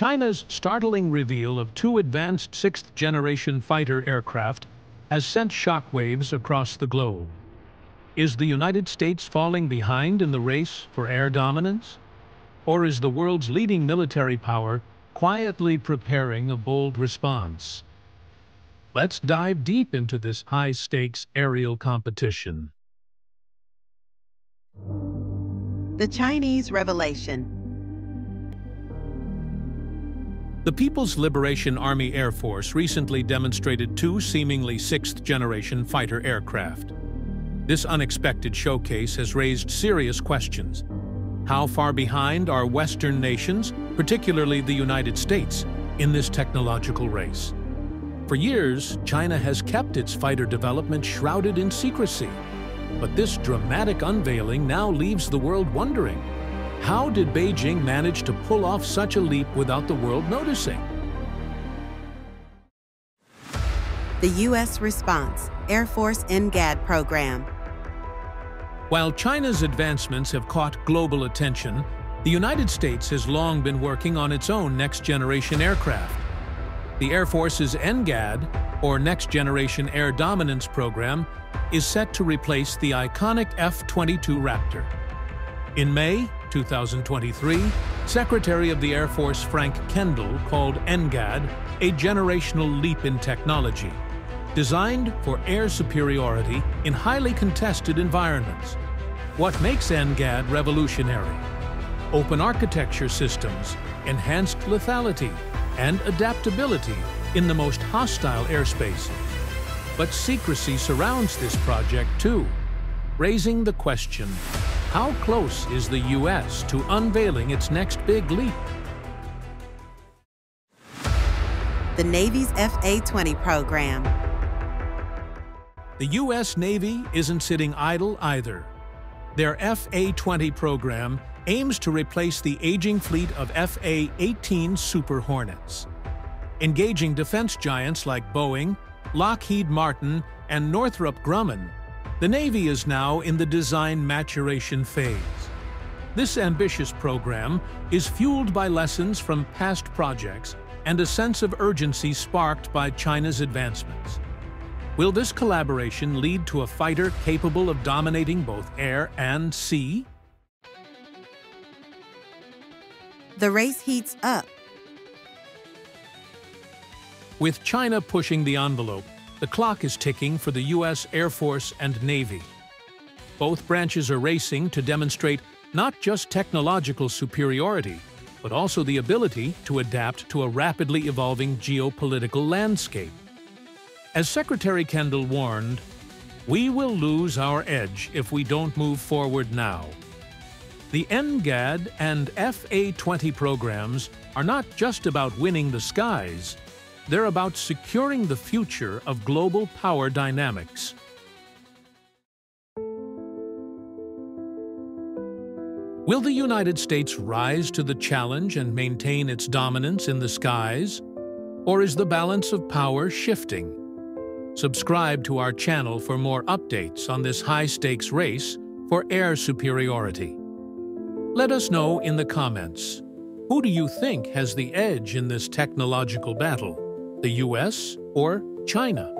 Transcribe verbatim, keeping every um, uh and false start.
China's startling reveal of two advanced sixth-generation fighter aircraft has sent shockwaves across the globe. Is the United States falling behind in the race for air dominance? Or is the world's leading military power quietly preparing a bold response? Let's dive deep into this high-stakes aerial competition. The Chinese revelation. The People's Liberation Army Air Force recently demonstrated two seemingly sixth-generation fighter aircraft. This unexpected showcase has raised serious questions. How far behind are Western nations, particularly the United States, in this technological race? For years, China has kept its fighter development shrouded in secrecy. But this dramatic unveiling now leaves the world wondering. How did Beijing manage to pull off such a leap without the world noticing? The U S Response Air Force N G A D program. While China's advancements have caught global attention, the United States has long been working on its own next-generation aircraft. The Air Force's N G A D, or Next Generation Air Dominance program, is set to replace the iconic F twenty-two Raptor. In May two thousand twenty-three, Secretary of the Air Force Frank Kendall called N G A D a generational leap in technology, designed for air superiority in highly contested environments. What makes N G A D revolutionary? Open architecture systems, enhanced lethality, and adaptability in the most hostile airspaces. But secrecy surrounds this project too, raising the question, how close is the U S to unveiling its next big leap? The Navy's F A twenty program. The U S Navy isn't sitting idle either. Their F A twenty program aims to replace the aging fleet of F A eighteen Super Hornets. Engaging defense giants like Boeing, Lockheed Martin, and Northrop Grumman, the Navy is now in the design maturation phase. This ambitious program is fueled by lessons from past projects and a sense of urgency sparked by China's advancements. Will this collaboration lead to a fighter capable of dominating both air and sea? The race heats up. With China pushing the envelope, the clock is ticking for the U S Air Force and Navy. Both branches are racing to demonstrate not just technological superiority, but also the ability to adapt to a rapidly evolving geopolitical landscape. As Secretary Kendall warned, "We will lose our edge if we don't move forward now." The N G A D and F A twenty programs are not just about winning the skies, they're about securing the future of global power dynamics. Will the United States rise to the challenge and maintain its dominance in the skies? Or is the balance of power shifting? Subscribe to our channel for more updates on this high-stakes race for air superiority. Let us know in the comments. Who do you think has the edge in this technological battle? The U S or China?